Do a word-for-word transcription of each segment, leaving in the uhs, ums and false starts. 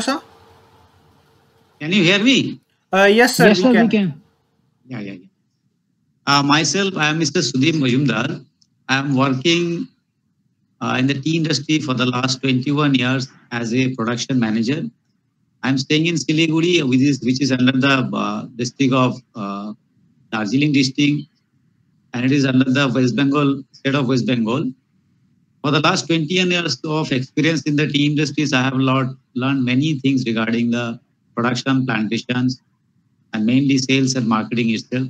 Mujumdar sir? Can you hear me? Uh, yes, sir. Yes, sir. We can. We can. Yeah, yeah, yeah. Uh, myself, I am Mister Sudhir Mujumdar. I am working uh, in the tea industry for the last twenty-one years as a production manager. I am staying in Siliguri, which is which is under the uh, district of uh, Darjeeling district, and it is under the West Bengal state of West Bengal. For the last twenty years of experience in the tea industries, I have lot learned many things regarding the production, plantations, and mainly sales and marketing itself.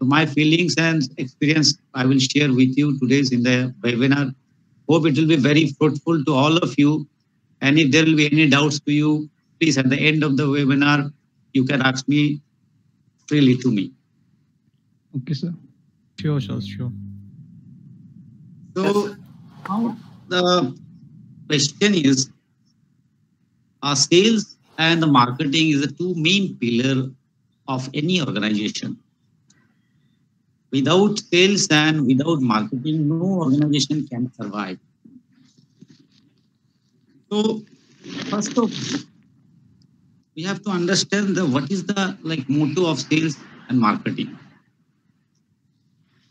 So my feelings and experience I will share with you today in the webinar. Hope it will be very fruitful to all of you. And if there will be any doubts to you, please at the end of the webinar you can ask me freely to me. Okay, sir. Sure, sure, sure. So now the question is: our sales and the marketing is the two main pillar of any organization. Without sales and without marketing, no organization can survive. So first of all, we have to understand the what is the like motto of sales and marketing.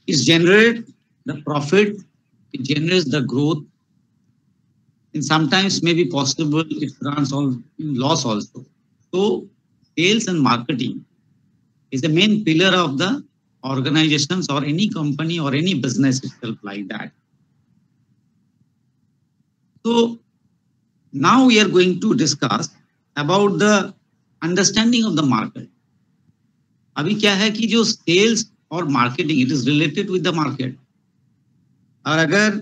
It generates the profit, it generates the growth, and sometimes maybe possible it runs on loss also. So sales and marketing is the main pillar of the organizations or any company or any business itself like that. So now we are going to discuss about the understanding of the market. अभी क्या है कि जो sales और marketing it is related with the market. और अगर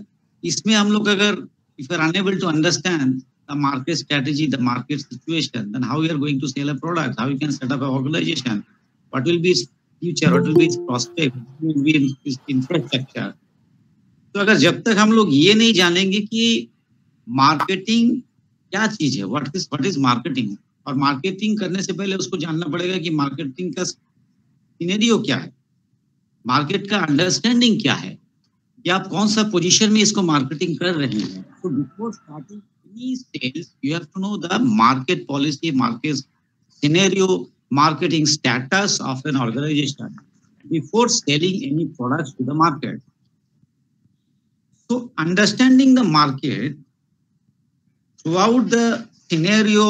इसमें हम लोग अगर if we are unable to understand the market strategy, the market situation, then how we are going to sell a product, how we can set up an organization, what will be its future, what will be its prospect, what will be its infrastructure. तो अगर जब तक हम लोग ये नहीं जानेंगे कि marketing क्या चीज है, what is what is marketing, और मार्केटिंग करने से पहले उसको जानना पड़ेगा कि मार्केटिंग का सिनेरियो क्या है, मार्केट का अंडरस्टैंडिंग क्या है, या आप कौन सा पोजीशन में इसको मार्केटिंग कर रहे हैं. So before starting any sales you have to know the market policy, market scenario, marketing status of an organisation before selling any products to the market. So understanding the market throughout the scenario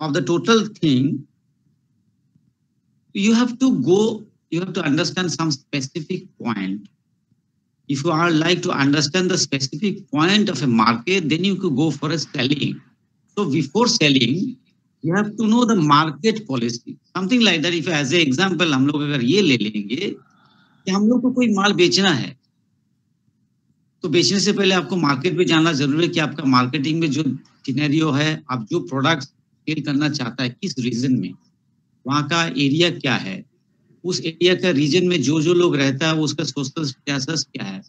of the total thing, you have to go, you have to understand some specific point. If you are like to understand the specific point of a market, then you could go for a selling. So before selling, you have to know the market policy. Something like that. If as an example, हम लोग अगर ये ले लेंगे कि हम लोग को कोई माल बेचना है, तो बेचने से पहले आपको मार्केट में जाना जरूरी है कि आपका मार्केटिंग में जो सिनेरियो है, आप जो प्रोडक्ट सेल करना चाहता है किस रीजन में, वहाँ का एरिया क्या है, उस एरिया का रीजन में जो जो लोग रहता है उसका सोशल स्टेटस क्या है,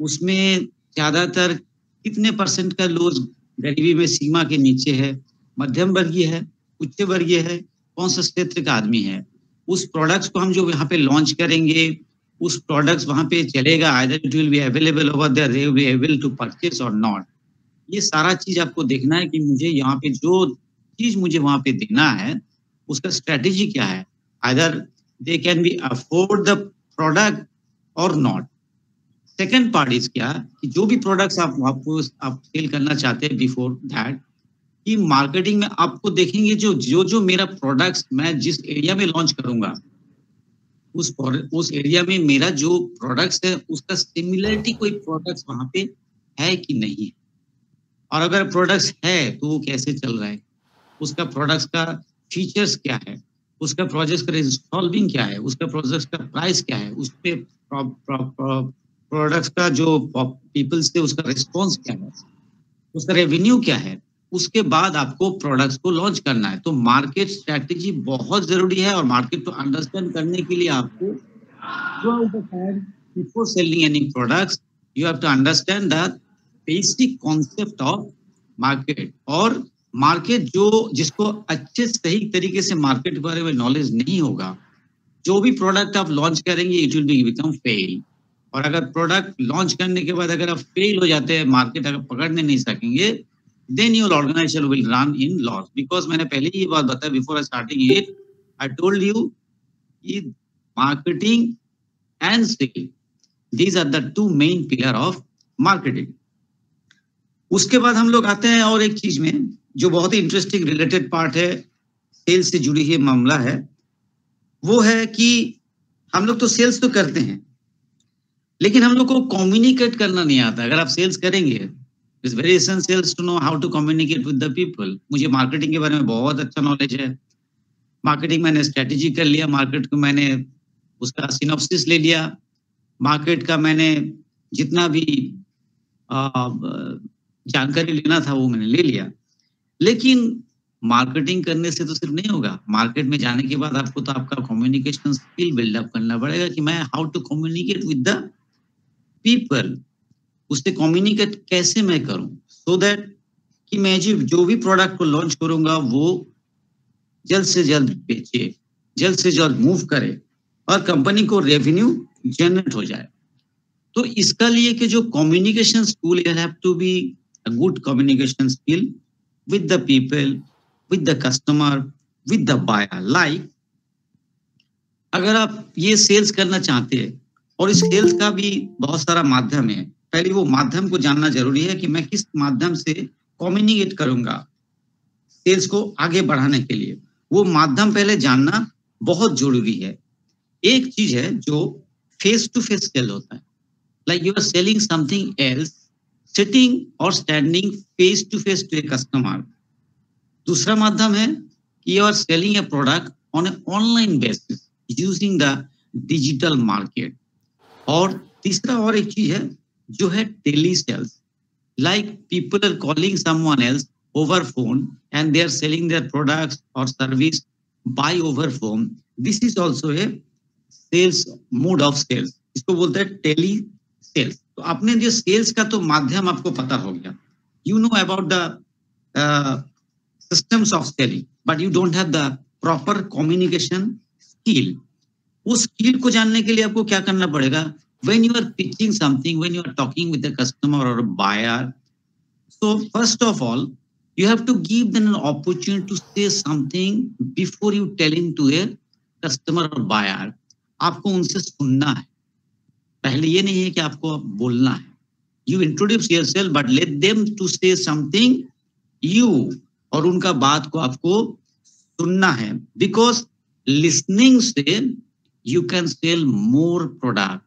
उसमें ज्यादातर कितने परसेंट का लोग गरीबी में सीमा के नीचे है, मध्यम वर्गीय है, उच्च वर्गीय है, कौन सा क्षेत्र का आदमी है. उस प्रोडक्ट्स को हम जो यहाँ पे लॉन्च करेंगे उस प्रोडक्ट्स वहाँ पे चलेगा, either it will be available over there, they will be able to purchase or not. ये सारा चीज आपको देखना है कि मुझे यहाँ पे जो चीज मुझे वहाँ पे देना है उसका स्ट्रेटेजी क्या है, either they can be afford the product or not. Second part is क्या कि जो भी प्रोडक्ट्स आप आपको आप सेल करना चाहते हैं, बिफोर दैट कि मार्केटिंग में आपको देखेंगे जो जो जो मेरा प्रोडक्ट्स मैं जिस एरिया में लॉन्च करूंगा उस उस एरिया में मेरा जो प्रोडक्ट्स है उसका सिमिलरिटी कोई प्रोडक्ट्स वहाँ पे है कि नहीं है, और अगर प्रोडक्ट्स है तो वो कैसे चल रहा है, उसका प्रोडक्ट्स का फीचर्स क्या है, उसका प्रोजेक्ट का रिजॉल्विंग क्या है, उसका प्रोजेक्ट का प्राइस क्या है, उस पर प्रोडक्ट्स का जो पीपल्स थे उसका रिस्पॉन्स क्या है, उसका रेवेन्यू क्या है, उसके बाद आपको प्रोडक्ट्स को लॉन्च करना है. तो मार्केट स्ट्रेटेजी बहुत जरूरी है, और मार्केट को अंडरस्टैंड करने के लिए आपको throughout the time before selling any products you have to understand the basic concept of market. और मार्केट जो जिसको अच्छे सही तरीके से मार्केट के बारे में नॉलेज नहीं होगा, जो भी प्रोडक्ट आप लॉन्च करेंगे it will be become fail. और अगर प्रोडक्ट लॉन्च करने के बाद अगर आप फेल हो जाते हैं, मार्केट अगर पकड़ने नहीं सकेंगे, then your organization will run in loss. Because मैंने पहले ही ये बात बताया, before starting it, I told you, marketing and sales, these are the two main pillar of marketing. उसके बाद हम लोग आते हैं और एक चीज में जो बहुत ही इंटरेस्टिंग रिलेटेड पार्ट है, सेल्स से जुड़ी हुई मामला है, वो है कि हम लोग तो सेल्स तो करते हैं, लेकिन हम लोग को कम्युनिकेट करना नहीं आता. अगर आप सेल्स करेंगे, it's very essential to know how to communicate with the people. मुझे मार्केटिंग के बारे में बहुत अच्छा नॉलेज है, मार्केटिंग मैंने स्ट्रेटेजी कर लिया, मार्केट को मैंने उसका सिनॉप्सिस ले लिया, मार्केट का मैंने जितना भी जानकारी लेना था वो मैंने ले लिया. लेकिन मार्केटिंग करने से तो सिर्फ नहीं होगा, मार्केट में जाने के बाद आपको तो आपका कम्युनिकेशन स्किल बिल्डअप करना पड़ेगा कि मैं how to communicate with the people, उससे कम्युनिकेट कैसे मैं करूं, सो so दैट कि मैं जो भी प्रोडक्ट को लॉन्च करूंगा वो जल्द से जल्द बेचे, जल्द से जल्द मूव करे और कंपनी को रेवेन्यू जनरेट हो जाए. तो इसका लिए कि जो communication skill, you have to be a good communication skill with the people, with the customer, with the buyer. Like, अगर आप ये सेल्स करना चाहते हैं, और इस सेल्स का भी बहुत सारा माध्यम है, पहले वो माध्यम को जानना जरूरी है कि मैं किस माध्यम से कम्युनिकेट करूंगा सेल्स को आगे बढ़ाने के लिए. वो माध्यम पहले जानना बहुत जरूरी है. एक चीज है जो फेस टू फेस सेल होता है, like you are selling something else, sitting or standing face to face to a customer. दूसरा माध्यम है कि you are selling a product on a online basis using the digital market. और तीसरा और एक चीज है जो है tele sales, like people are calling someone else over phone and they are selling their products or service by over phone. This is also a sales mode of sales, इसको बोलते हैं टेली सेल्स. तो आपने जो sales का तो माध्यम आपको पता हो गया, you know about the systems of selling, but you don't have the proper communication skill. उस स्किल को जानने के लिए आपको क्या करना पड़ेगा? When you are pitching something, when you are talking with the customer or buyer, so first of all you have to give them an opportunity to say something before you telling to a customer or buyer. आपको उनसे सुनना है, पहले ये नहीं है कि आपको बोलना है. You introduce yourself but let them to say something you, और उनका बात को आपको सुनना है, बिकॉज लिसनिंग से you can sell more product.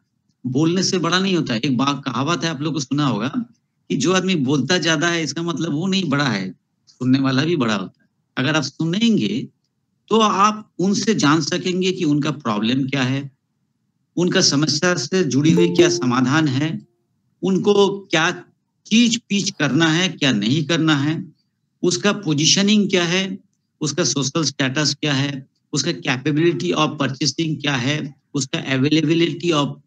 बोलने से बड़ा नहीं होता. एक बात कहावत है, आप लोगों को सुना होगा कि जो आदमी बोलता ज्यादा है इसका मतलब वो नहीं बड़ा है, सुनने वाला भी बड़ा होता है. अगर आप सुनेंगे तो आप उनसे जान सकेंगे कि उनका प्रॉब्लम क्या है, उनका समस्या से जुड़ी हुई क्या समाधान है, उनको क्या चीज पीच करना है, क्या नहीं करना है, उसका पोजीशनिंग क्या है, उसका सोशल स्टेटस क्या है, उसका कैपेबिलिटी ऑफ परचेसिंग क्या है, उसका अवेलेबिलिटी ऑफ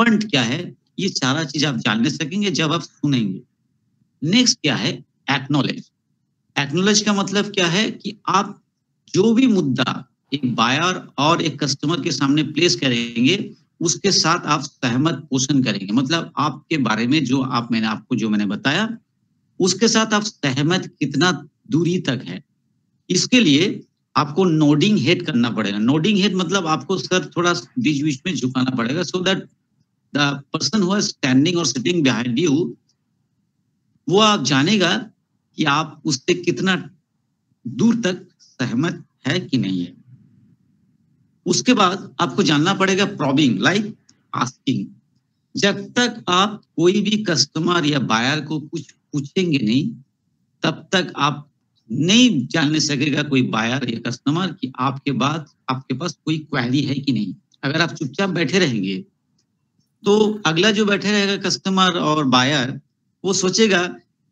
फंड क्या है. ये सारा चीज आप जानने सकेंगे जब आप सुनेंगे. नेक्स्ट क्या है? एक्नॉलेज. एक्नॉलेज का मतलब क्या है कि आप जो भी मुद्दा एक बायर और एक कस्टमर के सामने प्लेस करेंगे उसके साथ आप सहमत पोषण करेंगे. मतलब आपके बारे में जो आप मैंने आपको जो मैंने बताया उसके साथ आप सहमत कितना दूरी तक है. इसके लिए आपको नोडिंग हेड करना पड़ेगा. नोडिंग हेड मतलब आपको सर थोड़ा बीच बीच में झुकाना पड़ेगा, so that the person who is standing or sitting behind you, वो आप जानेगा कि आप उससे कितना दूर तक सहमत है कि नहीं है. उसके बाद आपको जानना पड़ेगा प्रॉबिंग, लाइक आस्किंग. जब तक आप कोई भी कस्टमर या बायर को कुछ पूछेंगे नहीं तब तक आप नहीं जान सकेगा कोई बायर या कस्टमर कि आपके बाद आपके पास कोई क्वेरी है कि नहीं. अगर आप चुपचाप बैठे रहेंगे तो अगला जो बैठे रहेगा कस्टमर और बायर, वो सोचेगा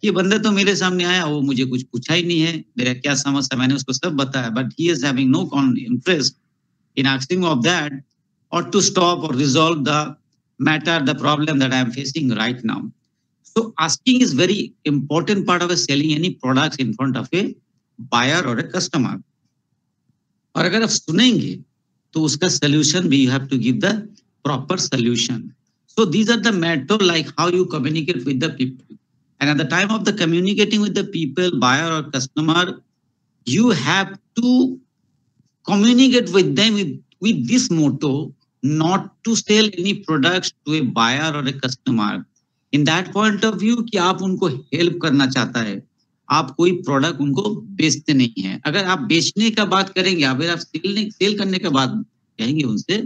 कि बंदा तो मेरे सामने आया, वो मुझे कुछ पूछा ही नहीं है, मेरा क्या समस्या, मैंने उसको सब बताया, but he is having no interest in asking of that or to stop or resolve the matter, the problem that I am facing right now. So asking is very important part of a selling any products in front of a buyer or a customer. और अगर आप सुनेंगे तो उसका solution भी you have to give the proper solution. So these are the matter like how you communicate with the people. And at the time of the communicating with the people, buyer or customer, you have to communicate with them with, with this motto, not to sell any products to a buyer or a customer. In that point of view कि आप उनको help करना चाहता है, आप कोई product उनको बेचते नहीं है। अगर आप बेचने का बात करेंगे, अगर आप sell sell करने का बात कहेंगे उनसे,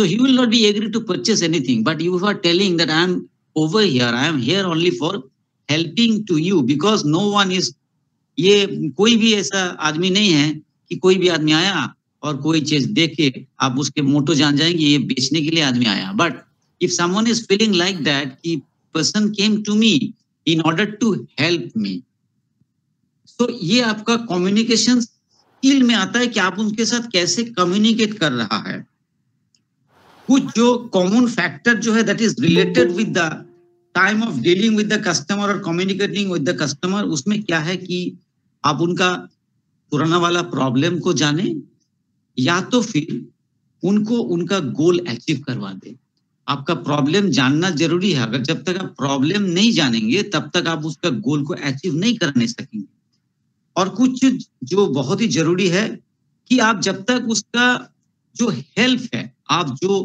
so he will not be agree to purchase anything. But you are telling that I am over here, I am here only for helping to you because no one is ये कोई भी ऐसा आदमी नहीं है कि कोई भी आदमी आया और कोई चीज देखे आप उसके मोटो जान जाएंगे ये बेचने के लिए आदमी आया but if someone is feeling like that कि person came to me in order to help me so ये आपका कम्युनिकेशन स्किल में आता है कि आप उनके साथ कैसे कम्युनिकेट कर रहा है कुछ जो कॉमन फैक्टर जो है that is related with the time of dealing with the customer और कम्युनिकेटिंग विद द कस्टमर उसमें क्या है कि आप उनका पुराना वाला प्रॉब्लम को जाने या तो फिर उनको उनका गोल अचीव करवा दे आपका प्रॉब्लम जानना जरूरी है अगर जब तक आप प्रॉब्लम नहीं जानेंगे तब तक आप उसका गोल को अचीव नहीं करने सकेंगे और कुछ जो बहुत ही जरूरी है कि आप जब तक उसका जो हेल्प है आप जो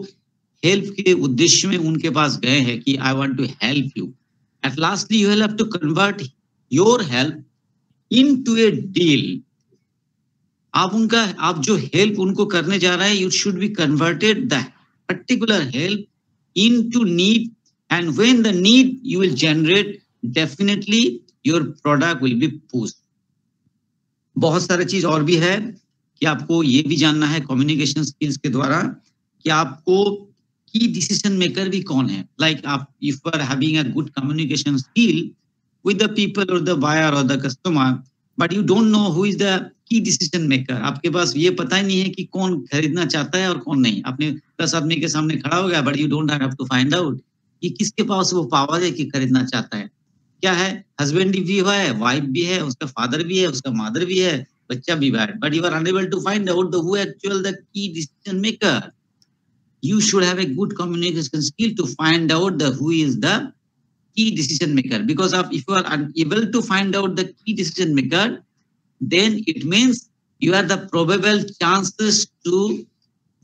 हेल्प के उद्देश्य में उनके पास गए हैं कि I want to help you at lastly you have to convert your help into a deal आप उनका आप जो हेल्प उनको करने जा रहा है you should be converted the particular help into need and when the need you will generate definitely your product will be pushed बहुत सारी चीज और भी है कि आपको ये भी जानना है कम्युनिकेशन स्किल्स के द्वारा कि आपको की डिसीजन मेकर भी कौन है लाइक आप if you are having a good communication skill with the people or the buyer or the customer but you don't know who is the key decision maker आपके पास ये पता ही नहीं है कि कौन खरीदना चाहता है और कौन नहीं आपने दस आदमी के सामने खड़ा हो गया but you don't have to find out कि किसके पास वो पावर है कि खरीदना चाहता है क्या है हस्बैंड भी है वाइफ भी है उसका फादर भी है उसका मदर भी है बच्चा भी है but you are unable to find out the who actual the key decision maker you should have a good communication skill to find out the who is the key decision maker because of, if you are unable to find out the key decision maker then it means you have the probable chances to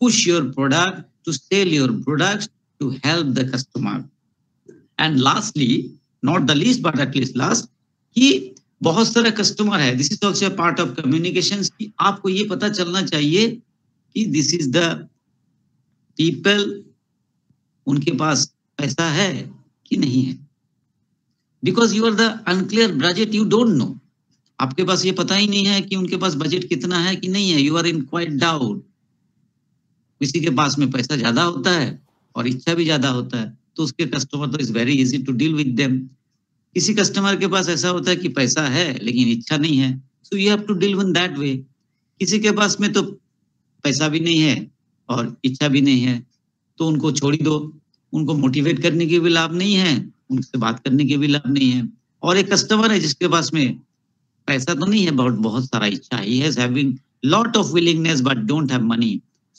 push your product to sell your products to help the customer and lastly not the least but at least last ki bahut sara customer hai this is also a part of communications ki aapko ye pata chalna chahiye ki this is the people उनके पास पैसा है कि नहीं है because you are the unclear budget you don't know आपके पास ये पता ही नहीं है कि उनके पास बजट कितना है कि नहीं है you are in quite doubt किसी के पास में पैसा ज्यादा होता है और इच्छा भी ज्यादा होता है तो उसके कस्टमर तो is very easy to deal with them किसी कस्टमर के पास ऐसा होता है कि पैसा है लेकिन इच्छा नहीं है so you have to deal in that way किसी के पास में तो पैसा भी नहीं है और इच्छा भी नहीं है तो उनको छोड़ ही दो उनको मोटिवेट करने के भी लाभ नहीं है उनसे बात करने के भी लाभ नहीं है और एक कस्टमर है जिसके पास में पैसा तो नहीं है बहुत बहुत सारा इच्छा है he has having lot of willingness but don't have money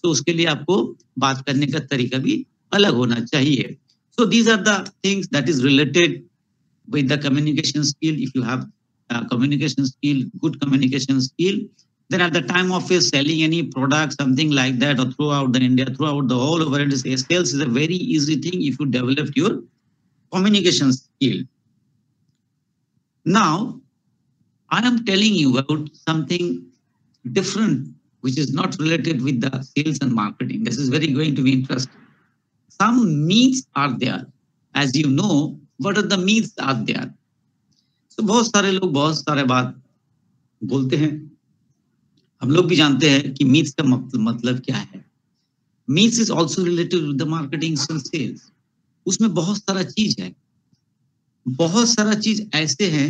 so उसके लिए आपको बात करने का तरीका भी अलग होना चाहिए so these are the things that is related with the communication skill if you have communication skill good communication skill then at the time of is selling any product something like that or throughout the India throughout the all over India sales is a very easy thing if you develop your communication skill now I am telling you about something different which is not related with the sales and marketing this is very going to be interesting some myths are there as you know what are the myths are there so bahut sare log bahut sare baat bolte hain हम लोग भी जानते हैं कि meets का मतलब क्या है meets is also related with the marketing and sales उसमें बहुत सारा चीज है बहुत सारा चीज ऐसे हैं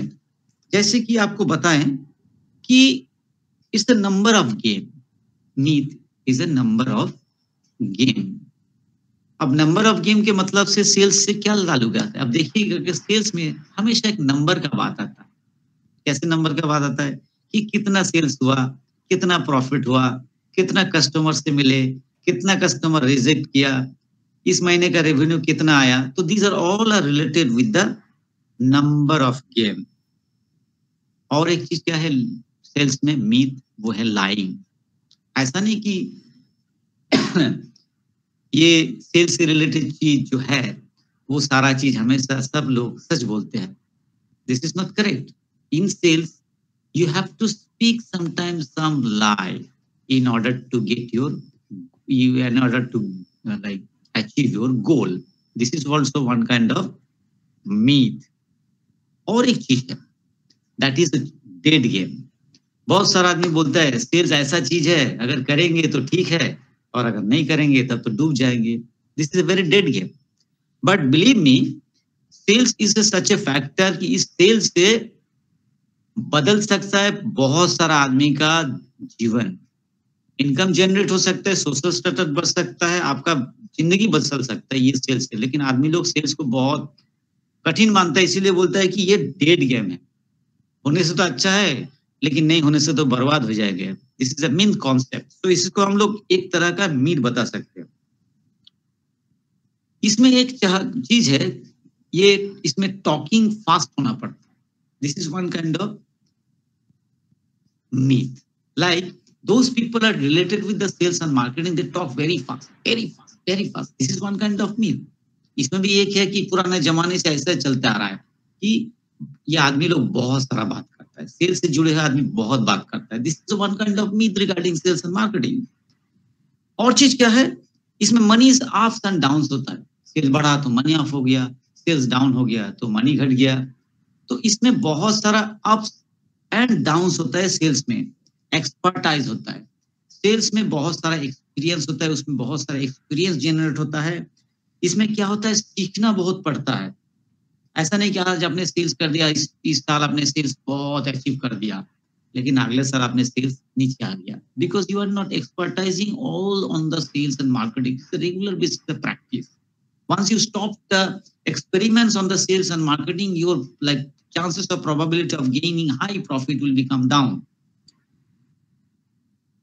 जैसे कि आपको बताएं कि it's the number of game meet is a number of game अब नंबर ऑफ गेम के मतलब से सेल्स से क्या ताल्लुक आता है अब देखिएगा कि सेल्स में हमेशा एक नंबर का बात आता है कैसे नंबर का बात आता है कि कितना सेल्स हुआ कितना प्रॉफिट हुआ कितना कस्टमर से मिले कितना कस्टमर रिजेक्ट किया इस महीने का रेवेन्यू कितना आया तो these are all are related with the number of game. और एक चीज क्या है सेल्स में मीथ, वो है लाइंग। ऐसा नहीं कि ये सेल्स से रिलेटेड चीज जो है वो सारा चीज हमेशा सब लोग सच बोलते हैं, this is not correct. In sales you have to speak sometimes some lie in order to get your you in order to uh, like achieve your goal. This is also one kind of myth. और एक चीज है that is a dead game. बहुत सारा आदमी बोलता है sales ऐसा चीज है, अगर करेंगे तो ठीक है और अगर नहीं करेंगे तब तो डूब जाएंगे। This is a very dead game. But believe me, sales is a such a factor कि इस सेल्स से बदल सकता है बहुत सारा आदमी का जीवन। इनकम जनरेट हो सकता है, सोशल स्टेटस बढ़ सकता है, आपका जिंदगी बदल सकता है ये सेल्स से। लेकिन आदमी लोग सेल्स को बहुत कठिन मानता है, इसीलिए बोलता है कि ये डेड गेम है, होने से तो अच्छा है लेकिन नहीं होने से तो बर्बाद हो जाएगा। This is a main concept. तो इसको हम लोग एक तरह का मीट बता सकते हैं। इसमें एक चीज है, ये इसमें टॉकिंग फास्ट होना पड़ता है। This is one kind of meet. Like those people are related with the sales and marketing, they talk very fast very fast very fast. This is one kind of myth. इसमें भी एक है कि पुराने जमाने से ऐसा चलता आ रहा है कि ये आदमी लोग बहुत सारा बात करता है, सेल्स से जुड़े हुए आदमी बहुत बात करता है। This is one kind of myth regarding sales and marketing. और चीज क्या है, इसमें मनी अप्स एंड डाउन होता है। सेल्स बढ़ा तो मनी अप हो गया, सेल्स डाउन हो गया तो मनी घट गया। तो इसमें बहुत सारा अप्स एंड डाउन होता है। सेल्स में एक्सपर्टाइज होता है, सेल्स में बहुत सारा एक्सपीरियंस होता है, उसमें बहुत सारा एक्सपीरियंस जनरेट होता है। इसमें क्या होता है, सीखना बहुत पड़ता है। ऐसा नहीं कि आज आपने सेल्स कर दिया, इस, इस साल आपने सेल्स बहुत अचीव कर दिया लेकिन अगले साल आपने सेल्स नीचे आ गया, because you are not expertizing all on the sales and marketing regular basis the practice. Once you stop the experiments on the sales and marketing, your like chances of probability of gaining high profit will become down.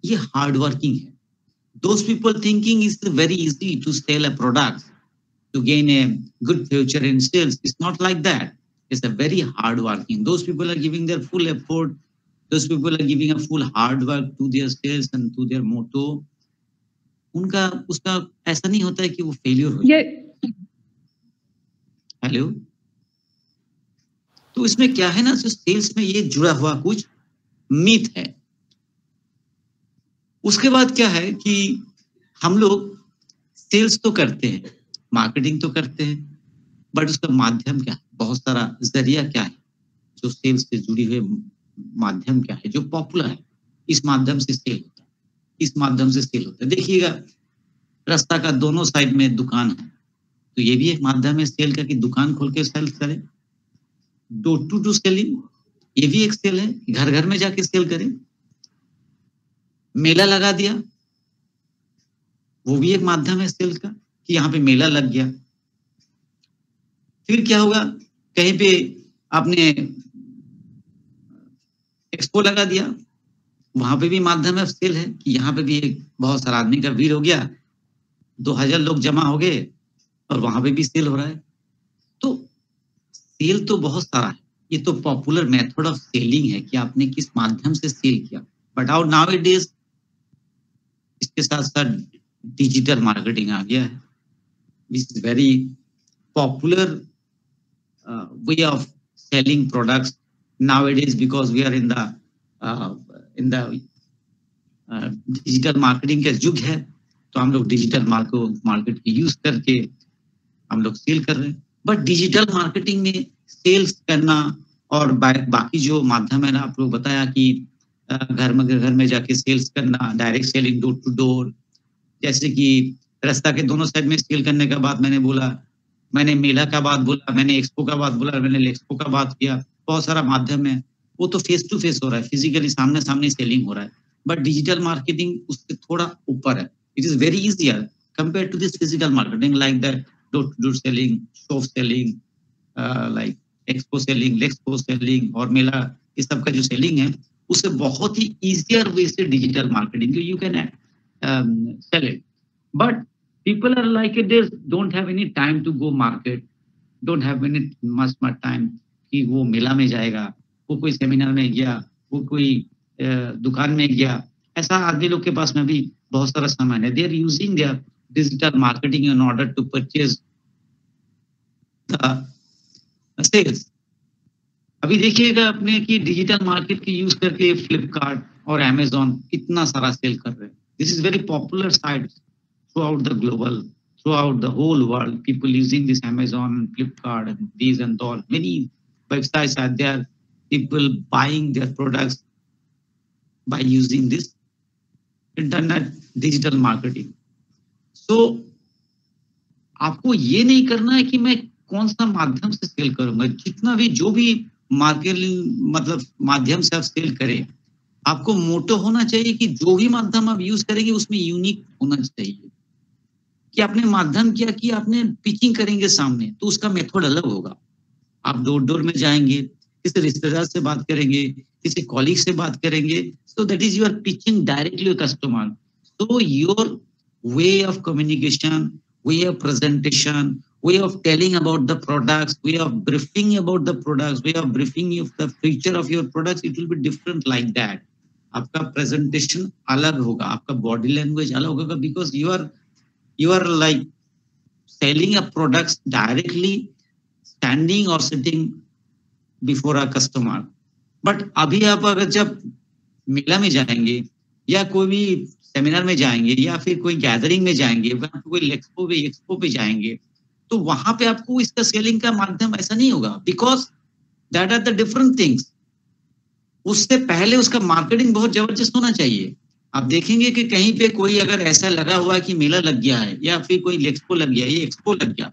ये hard working है। Those people thinking it's very easy to sell a product, to gain a good future in sales. It's not like that. It's a very hard working. Those people are giving their full effort. Those people are giving a full hard work to their sales and to their motto. उनका उसका ऐसा नहीं होता है कि वो failure हो जाए। हेलो, तो इसमें क्या है ना, सेल्स में ये जुड़ा हुआ कुछ मिथ है। उसके बाद क्या है कि हम लोग सेल्स तो करते हैं, मार्केटिंग तो करते हैं, बट उसका माध्यम क्या है, बहुत सारा जरिया क्या है, जो सेल्स से जुड़ी हुए माध्यम क्या है जो पॉपुलर है, इस माध्यम से सेल होता है, इस माध्यम से सेल होता है। देखिएगा रास्ता का दोनों साइड में दुकान है, तो ये भी एक माध्यम है सेल का कि दुकान खोल के सेल करें, डोर टू डोर सेलिंग, ये भी एक सेल है, घर घर में जाके सेल करें। मेला लगा दिया, वो भी एक माध्यम है सेल का कि यहाँ पे मेला लग गया। फिर क्या होगा, कहीं पे आपने एक्सपो लगा दिया, वहां पे भी माध्यम है सेल है कि यहाँ पे भी एक बहुत सारा आदमी का भीड़ हो गया, दो हजार लोग जमा हो गए और वहां पे भी सेल हो रहा है। तो सेल तो बहुत सारा है, ये तो पॉपुलर मेथड ऑफ सेलिंग है कि आपने किस माध्यम से सेल किया। But out now it is, इसके साथ साथ डिजिटल मार्केटिंग आ गया है, which is very popular way of selling products now it is, because we are in the in the digital marketing का युग है। तो हम लोग डिजिटल मार्केट की यूज करके हम लोग सेल कर रहे हैं। बट डिजिटल मार्केटिंग में सेल्स करना और बाकी जो माध्यम है ना, आप लोग बताया कि घर में घर में जाके सेल्स करना, direct selling door to door, जैसे कि रास्ता के दोनों साइड में सेल करने का बात मैंने बोला, मैंने मेला का बात बोला, मैंने एक्सपो का बात बोला, मैंने एक्सपो का बात किया, बहुत सारा माध्यम है। वो तो फेस टू फेस हो रहा है, फिजिकली सामने सामने सेलिंग हो रहा है। बट डिजिटल मार्केटिंग उससे थोड़ा ऊपर है, it is very easier compare to this physical marketing, like that door to door selling, shop selling, like expo selling, like expo selling और मेला, इस सब का जो सेलिंग है उससे बहुत ही इजियर वे से digital marketing you can sell it. But people are like it, don't have any time to go market, don't have any much much time कि वो मेला में जाएगा, वो कोई सेमिनार में गया, वो कोई दुकान में गया, ऐसा आदमी लोग के पास में भी बहुत सारा सामान है. They are using their digital marketing in order to purchase the sales. अभी देखिएगा अपने कि डिजिटल मार्केट की यूज करके फ्लिपकार्ट और अमेजोन कितना सारा सेल कर रहे हैं. This is very popular site throughout the global, throughout the whole world. People using this Amazon, Flipkart and these and all many websites are there. People buying their products by using this internet digital marketing. So आपको ये नहीं करना है कि मैं कौन सा माध्यम से सेल करूंगा. जितना भी जो भी मार्केटिंग मतलब माध्यम से आप सेल करें, आपको मोटो होना चाहिए कि जो भी माध्यम आप यूज करेंगे उसमें यूनिक होना चाहिए. कि आपने माध्यम क्या कि आपने पिचिंग करेंगे सामने तो उसका मेथड अलग होगा. आप डोर डोर में जाएंगे, किसी रिश्तेदार से बात करेंगे, किसी कॉलीग से बात करेंगे. So that is your pitching directly customer. So your way of communication, way of presentation, way of telling about the products, way of briefing about the products, way of briefing of the future of your products, it will be different like that. आपका presentation अलग होगा, आपका body language अलग होगा, because you are you are like selling a products directly standing or sitting before a customer. But अभी आप अगर जब मेला में जाएंगे या कोई भी सेमिनार में जाएंगे या फिर कोई गैदरिंग में जाएंगे, कोई एक्सपो पे एक्सपो पे जाएंगे, तो वहां पे आपको इसका सेलिंग का माध्यम ऐसा नहीं होगा, because that are the different things. उससे पहले उसका मार्केटिंग बहुत जबरदस्त होना चाहिए. आप देखेंगे कि कहीं पे कोई अगर ऐसा लगा हुआ है कि मेला लग गया है या फिर कोई एक्सपो लग गया, ये एक्सपो लग गया,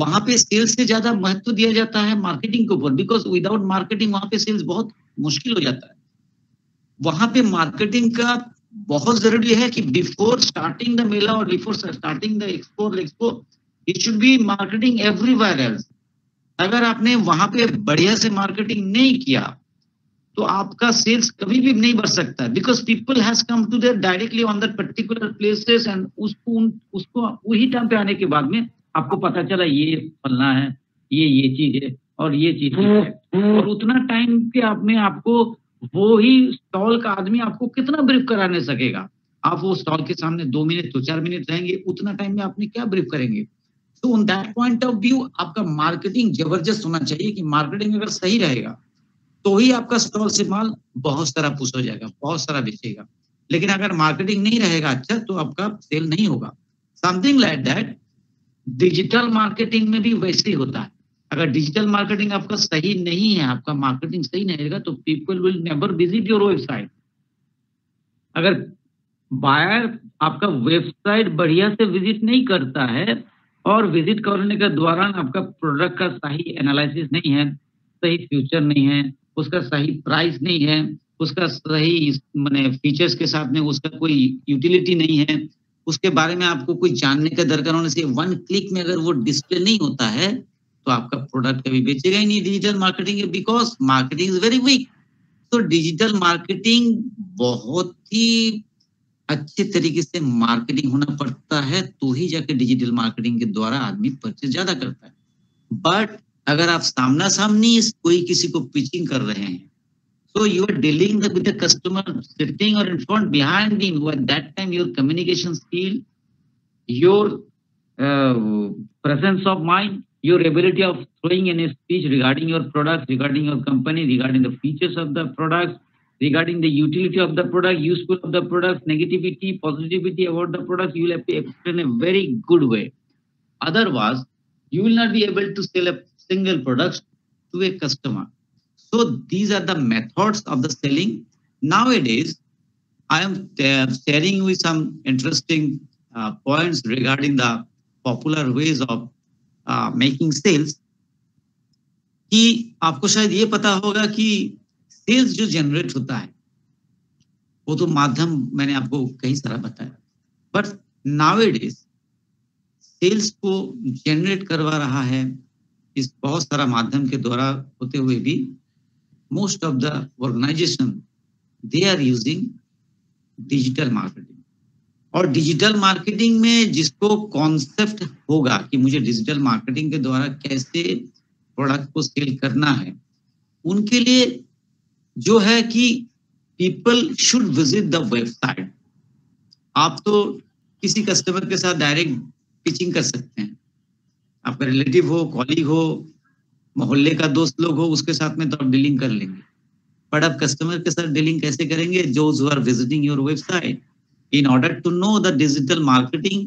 वहां पे सेल्स से ज्यादा महत्व दिया जाता है मार्केटिंग के ऊपर, बिकॉज विदाउट मार्केटिंग वहां पे सेल्स बहुत मुश्किल हो जाता है. वहां पे मार्केटिंग का बहुत जरूरी है कि बिफोर स्टार्टिंग द मेला और before starting the expo expo it should be marketing everywhere else. अगर आपने वहां पे बढ़िया से मार्केटिंग नहीं किया तो आपका सेल्स कभी भी नहीं बढ़ सकता, because people has come to there directly on that particular places and उसको उसको वही टाइम पे आने के बाद में आपको पता चला ये फलना है, ये ये चीज है और ये चीज है, और उतना टाइम के आप में आपको वो ही स्टॉल का आदमी आपको कितना ब्रीफ कराने सकेगा. आप वो स्टॉल के सामने दो मिनट दो चार मिनट रहेंगे, उतना टाइम में आपने क्या ब्रीफ करेंगे. तो on that point of view आपका मार्केटिंग जबरदस्त होना चाहिए. कि मार्केटिंग अगर सही रहेगा तो ही आपका स्टॉल से माल बहुत सारा पुश हो जाएगा, बहुत सारा बेचेगा. लेकिन अगर मार्केटिंग नहीं रहेगा अच्छा तो आपका सेल नहीं होगा. Something like that digital marketing में भी वैसे ही होता है. अगर डिजिटल मार्केटिंग आपका सही नहीं है, आपका मार्केटिंग सही नहीं रहेगा तो people will never visit your website. अगर बायर आपका वेबसाइट बढ़िया से विजिट नहीं करता है और विजिट करने के दौरान आपका प्रोडक्ट का सही एनालिसिस नहीं है, सही फ्यूचर नहीं है, उसका सही प्राइस नहीं है, उसका सही माने फीचर्स के साथ में उसका कोई यूटिलिटी नहीं है, उसके बारे में आपको कोई जानने का दरकार होने से वन क्लिक में अगर वो डिस्प्ले नहीं होता है तो आपका प्रोडक्ट कभी बेचेगा ही नहीं digital marketing, because marketing is very weak. तो डिजिटल मार्केटिंग बहुत ही अच्छे तरीके से मार्केटिंग होना पड़ता है तो ही जाके डिजिटल मार्केटिंग के द्वारा आदमी परचेज ज्यादा करता है. बट अगर आप सामना सामनी कोई किसी को पिचिंग कर रहे हैं, so you are dealing with the customer sitting or in front behind him, at that time your communication skill, your uh, presence of mind, your ability of throwing in a speech regarding your products, regarding your company, regarding the features of the products, regarding the utility of the product, useful of the products, negativity, positivity about the products, you will have to explain in a very good way. Otherwise you will not be able to sell a single product to a customer. So these are the methods of the selling nowadays. I am sharing with some interesting uh, points regarding the popular ways of uh, making sales. कि आपको शायद ये पता होगा कि sales जो generate होता है वो तो माध्यम मैंने आपको कई सारा बताया. But nowadays sales को generate करवा रहा है इस बहुत सारा माध्यम के द्वारा होते हुए भी most of the organization they are using digital marketing. और digital marketing में जिसको concept होगा कि मुझे digital marketing के द्वारा कैसे प्रोडक्ट को सेल करना है, उनके लिए जो है कि people should visit the website. आप तो किसी कस्टमर के साथ डायरेक्ट पिचिंग कर सकते हैं, आपका रिलेटिव हो, कॉलीग हो, मोहल्ले का दोस्त लोग हो, उसके साथ में तो आप डीलिंग कर लेंगे, बट आप कस्टमर के साथ डीलिंग कैसे करेंगे? Those who are visiting your website. In order to know the digital marketing,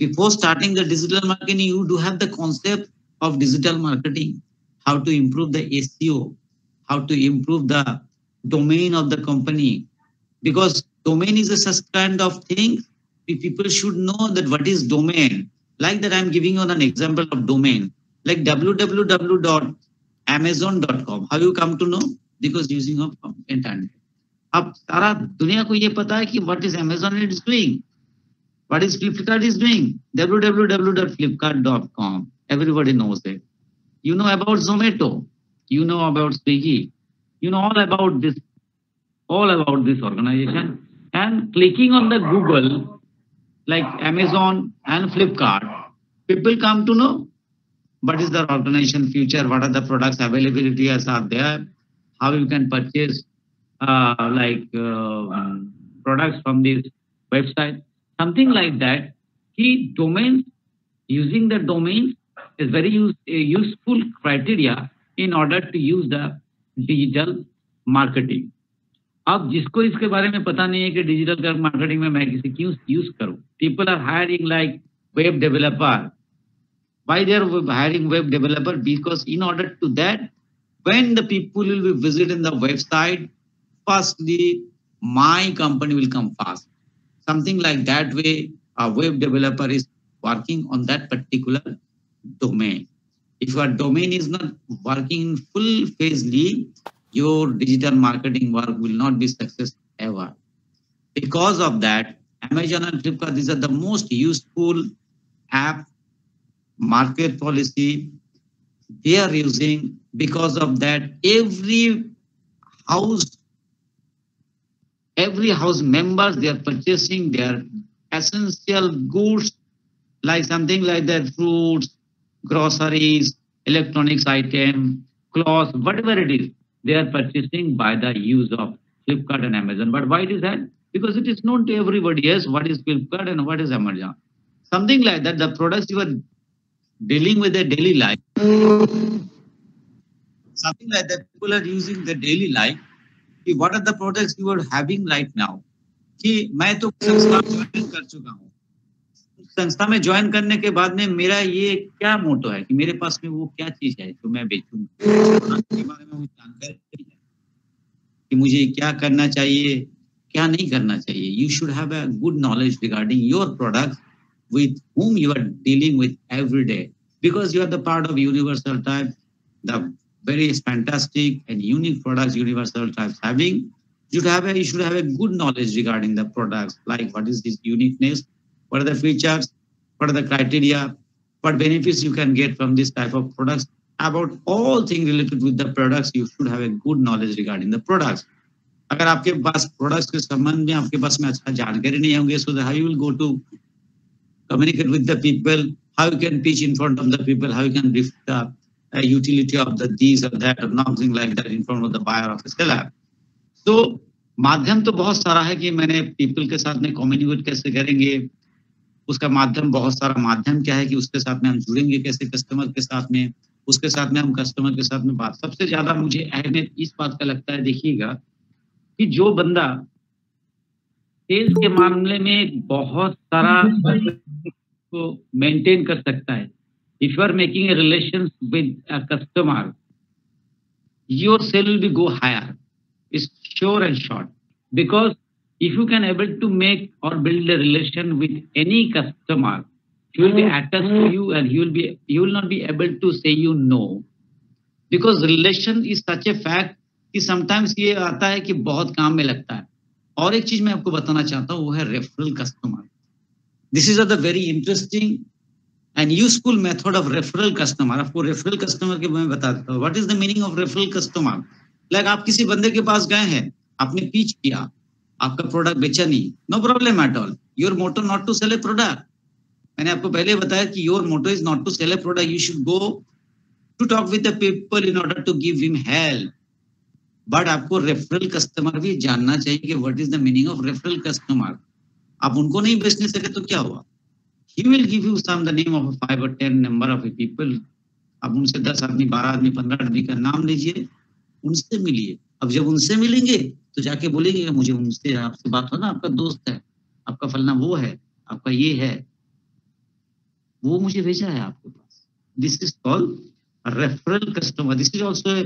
before starting the digital marketing you do have the concept of digital marketing, how to improve the SEO, how to improve the domain of the company, because domain is a such kind of thing. People should know that what is domain. Like that, I am giving you an example of domain, like w w w dot amazon dot com. How you come to know? Because using of internet. अब सारा दुनिया को ये पता है कि what is Amazon is doing, what is Flipkart is doing. w w w dot flipkart dot com. Everybody knows it. You know about Zomato. You know about Swiggy. You know all about this, all about this organization, and clicking on the Google, like Amazon and Flipkart, people come to know what is the organization future, what are the products availability as are there, how you can purchase uh, like uh, products from this website, something like that. Key domains, using the domains is very use, uh, useful criteria in order to use the digital marketing. अब जिसको इसके बारे में पता नहीं है कि digital marketing में मैं किसी क्यों यूज करूं, people are hiring like web developer. Why they are hiring web developer? Because in order to that when the people will be visit in the website, firstly my company will come fast, something like that way a web developer is working on that particular domain. If your domain is not working full phasely, your digital marketing work will not be successful ever. Because of that, Amazon and Flipkart, these are the most useful app market policy they are using. Because of that, every house, every house members, they are purchasing their essential goods, like something like that, fruits, groceries, electronics item, clothes, whatever it is, they are purchasing by the use of Flipkart and Amazon. But why it is that? Because it is known to everybody else what is Flipkart and what is Amazon. Something like that, the products you are dealing with their daily life, something like that people are using their daily life. Ki what are the products you are having right now? Ki main to subscribe kar chuka hu. संस्था में join करने के बाद में मेरा ये क्या मोटो है कि मेरे पास में वो क्या चीज है जो मैं बेचूंगा, उसके बारे में मुझे जानकारी है कि मुझे क्या करना चाहिए, क्या नहीं करना चाहिए। You should have a good knowledge regarding your product with whom you are dealing with every day, because you are the part of universal type, the very fantastic and unique product universal types having. You should have, you should have a good knowledge regarding the products, like what is this uniqueness, what are the features, what are the criteria, what benefits you can get from this type of products. About all things related with the products, you should have a good knowledge regarding the products. अगर आपके पास products के संबंध में आपके पास में अच्छा जानकारी नहीं होगी, so how you will go to communicate with the people, how you can pitch in front of the people, how you can brief the uh, utility of the these or that or something like that in front of the buyer or the seller. So माध्यम तो बहुत सारा है कि मैंने people के साथ में communicate कैसे करेंगे, उसका माध्यम बहुत सारा माध्यम क्या है कि उसके साथ में हम जुड़ेंगे कैसे कस्टमर के साथ में, उसके साथ में हम कस्टमर के साथ में बात। सबसे ज्यादा मुझे अहमियत इस बात का लगता है, देखिएगा कि जो बंदा सेल्स के मामले में बहुत सारा को मेंटेन कर सकता है, if you are making a relation with a customer, your cell will be go higher, it's sure and short. Because if you can able to make or build a relation with any customer, he will be attached to you and he will be, you will not be able to say you no, because relation is such a fact कि sometimes ये आता है कि बहुत काम में लगता है। और एक चीज मैं आपको बताना चाहता हूँ, वो है referral customer. This is a very interesting and useful method of referral customer. आपको रेफरल कस्टमर के बारे में बता देता हूँ, what is the meaning of referral customer. Like आप किसी बंदे के पास गए हैं, आपने पिच किया, आपका प्रोडक्ट बेचा नहीं, no problem at all. Your motto not to sell a product, मैंने आपको पहले बताया कि your motto is not to sell a product, you should go to talk with the people in order to give him help. But आपको referral customer भी जानना चाहिए कि what is the meaning of referral customer. आप उनको नहीं बेचने सके तो क्या हुआ? He will give you some the name of five or ten number of people. आप उनसे दस आदमी, बारह आदमी, पंद्रह आदमी का नाम लीजिए, उनसे मिलिए. अब जब उनसे मिलेंगे तो जाके बोलेंगे मुझे उनसे आपसे बात हो ना, आपका दोस्त है, आपका फलना वो है, आपका ये है, वो मुझे भेजा है आपके पास. This is called referral customer. This is also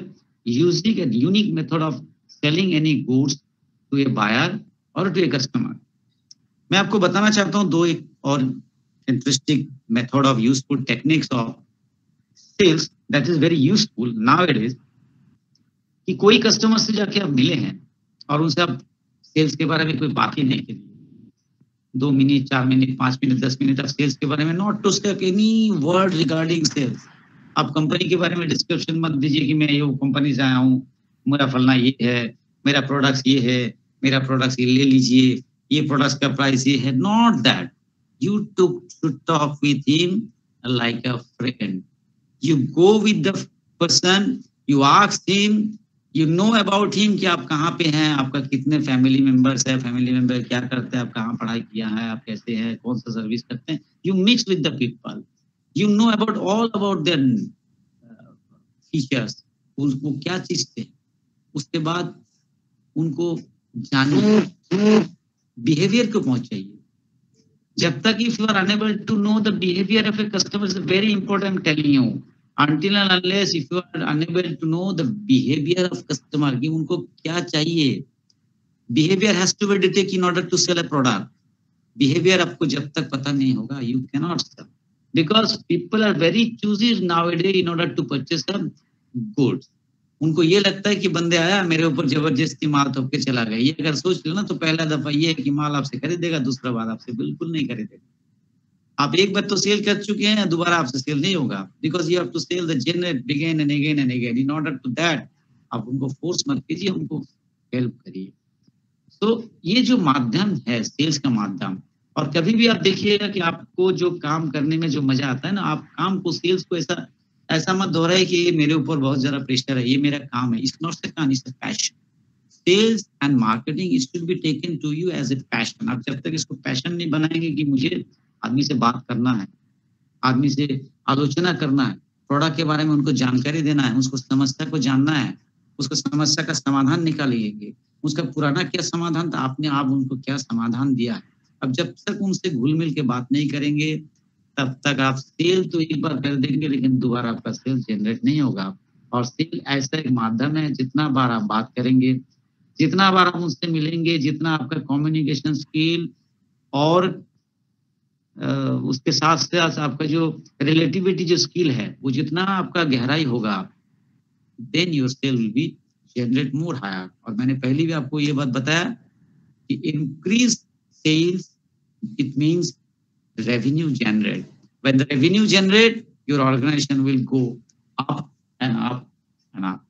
using and unique method of selling any goods to a buyer और टू ए कस्टमर. मैं आपको बताना चाहता हूँ दो एक और interesting method of useful techniques of sales that is very useful nowadays. कि कोई कस्टमर से जाके आप मिले हैं और उनसे आप सेल्स के बारे में कोई बात ही नहीं करी, दो मिनट, चार मिनट, पांच मिनट, दस मिनट आप सेल्स के बारे में not to speak any word regarding sales. आप कंपनी के बारे में डिस्क्रिप्शन मत दीजिए कि मैं ये कंपनी से आया हूँ, मेरा फलना ये है, मेरा प्रोडक्ट्स ये है, मेरा प्रोडक्ट्स ये ले लीजिए, ये प्रोडक्ट्स का प्राइस ये है. Not that. You took to talk with him like a friend. You go with the person, you ask him, you know about him कि आप कहाँ पे हैं, आपका कितने फैमिली मेंबर्स है, फैमिली मेंबर क्या करते हैं, आप कहाँ पढ़ाई किया है, आप कैसे हैं, कौन सा सर्विस करते हैं. You mix with the people, you know about all about their features, उनको क्या चीज थे. उसके बाद उनको जानिए बिहेवियर को पहुंचाइए. जब तक if you are unable to know the behaviour of a customer is very important. Telling you Until and unless if you are unable to know the behavior of customer, कि उनको क्या चाहिए. Behavior has to be detected in order to sell a product. Behavior आपको जब तक पता नहीं होगा, you cannot sell. Because people are very choosy nowadays in order to purchase some goods. उनको ये लगता है कि बंदे आया मेरे ऊपर जबरदस्ती माल थोप के चला गया. ये अगर सोच लो ना तो पहला दफा ये है कि माल आपसे खरीदेगा, दूसरा बार आपसे बिल्कुल नहीं खरीदेगा. आप एक बार तो सेल कर चुके हैं, दोबारा आपसे सेल नहीं होगा. Because you have to sell the generate again and again and again. In order to that आप उनको फोर्स मत कीजिए, उनको हेल्प करिए. सो ये जो माध्यम है सेल्स का माध्यम, और कभी भी आप देखिएगा कि आपको जो काम करने में जो मजा आता है ना, आप काम को सेल्स को ऐसा ऐसा मत दोहराए कि ये मेरे ऊपर बहुत ज़्यादा प्रेशर है, ये मेरा काम है. इट्स नॉट अ काम, it's a passion. Sales and marketing it should be taken to you as a passion. आप जब तक इसको पैशन नहीं बनाएंगे कि मुझे आदमी से बात करना है, आदमी से आलोचना करना है, प्रोडक्ट के बारे में उनको जानकारी देना है, उसको समस्या को जानना है, उसको समस्या का समाधान निकालिएंगे, उसका पुराना क्या समाधान था, आपने आप उनको क्या समाधान दिया है. अब जब तक उनसे घुल मिल के बात नहीं करेंगे तब तक आप सेल तो एक बार कर देंगे लेकिन दोबारा आपका सेल जनरेट नहीं होगा. और सेल ऐसा एक माध्यम है, जितना बार आप बात करेंगे, जितना बार आप उनसे मिलेंगे, जितना आपका कम्युनिकेशन स्किल और Uh, उसके साथ साथ आपका जो रिलेटिविटी जो स्किल है वो जितना आपका गहराई होगा, then your cell will be generate more higher. और मैंने पहले भी आपको ये बात बताया कि increase sales it means revenue generate. When the revenue generate your organisation will go up and up and up.